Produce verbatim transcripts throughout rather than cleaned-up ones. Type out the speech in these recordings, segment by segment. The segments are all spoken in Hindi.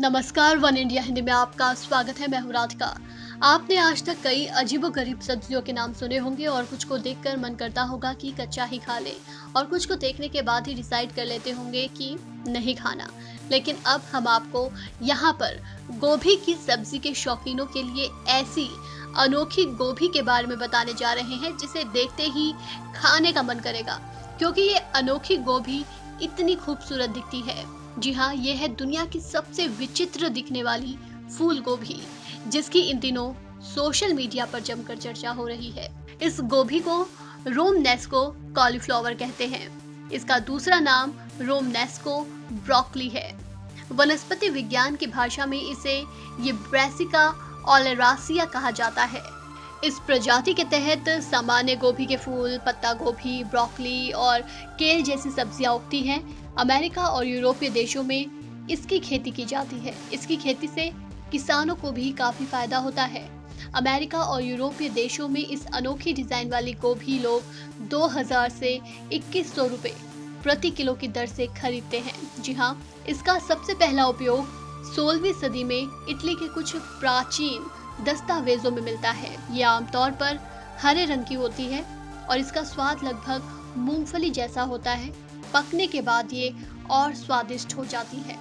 नमस्कार, वन इंडिया हिंदी में आपका स्वागत है। मैं हूं राधिका। आपने आज तक कई अजीबोगरीब सब्जियों के नाम सुने होंगे और कुछ को देखकर मन करता होगा कि कच्चा ही खा ले, और कुछ को देखने के बाद ही डिसाइड कर लेते होंगे कि नहीं खाना। लेकिन अब हम आपको यहाँ पर गोभी की सब्जी के शौकीनों के लिए ऐसी अनोखी गोभी के बारे में बताने जा रहे हैं जिसे देखते ही खाने का मन करेगा, क्योंकि ये अनोखी गोभी इतनी खूबसूरत दिखती है। जी हाँ, ये है दुनिया की सबसे विचित्र दिखने वाली फूल गोभी, जिसकी इन दिनों सोशल मीडिया पर जमकर चर्चा हो रही है। इस गोभी को रोमनेस्को कॉलीफ्लावर कहते हैं। इसका दूसरा नाम रोमनेस्को ब्रोकली है। वनस्पति विज्ञान की भाषा में इसे ये ब्रैसिका ओलेरासिया कहा जाता है। इस प्रजाति के तहत सामान्य गोभी के फूल, पत्ता गोभी, ब्रोकली और केल जैसी सब्जियां उगती हैं। अमेरिका और यूरोपीय देशों में इसकी खेती की जाती है। इसकी खेती से किसानों को भी काफ़ी फायदा होता है। अमेरिका और यूरोपीय देशों में इस अनोखी डिज़ाइन वाली गोभी लोग दो हज़ार से इक्कीस सौ रुपये प्रति किलो की दर से खरीदते हैं। जी हाँ, इसका सबसे पहला उपयोग सोलहवीं सदी में इटली के कुछ प्राचीन दस्तावेजों में मिलता है। ये आमतौर पर हरे रंग की होती है और इसका स्वाद लगभग मूंगफली जैसा होता है। पकने के बाद ये और स्वादिष्ट हो जाती है।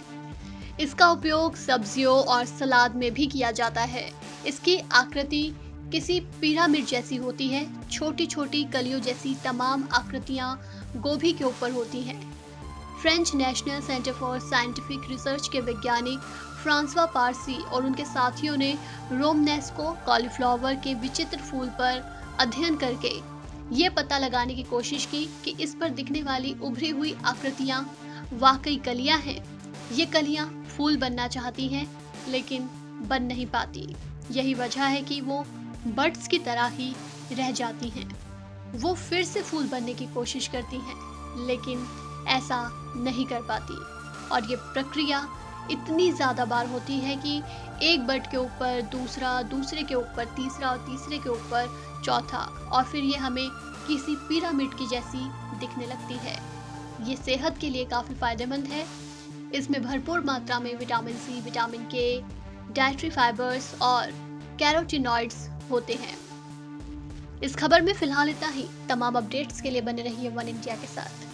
इसका उपयोग सब्जियों और सलाद में भी किया जाता है। इसकी आकृति किसी पिरामिड जैसी होती है। छोटी छोटी कलियों जैसी तमाम आकृतियाँ गोभी के ऊपर होती हैं। French national centre for scientific research के वैज्ञानिक फ्रांसवा पारसी और उनके साथियों ने रोमनेस्को कॉलीफ्लावर के विचित्र फूल पर अध्ययन करके ये पता लगाने की कोशिश की कि इस पर दिखने वाली उभरी हुई आकृतियाँ वाकई कलियाँ हैं। ये कलियाँ फूल बनना चाहती हैं लेकिन बन नहीं पाती। यही वजह है कि वो बड्स की तरह ही रह जाती हैं। वो फिर से फूल बनने की कोशिश करती हैं लेकिन ऐसा नहीं कर पाती, और ये प्रक्रिया इतनी ज़्यादा बार होती है कि एक बड के ऊपर दूसरा, दूसरे के ऊपर तीसरा और तीसरे के ऊपर चौथा, और फिर ये हमें किसी पिरामिड की जैसी दिखने लगती है। ये सेहत के लिए काफ़ी फ़ायदेमंद है। इसमें भरपूर मात्रा में vitamin C, vitamin K, dietary fibres और कैरोटिनॉइड्स होते हैं। इस खबर में फ़िलहाल इतना ही। तमाम अपडेट्स के लिए बने रहिए वन इंडिया के साथ।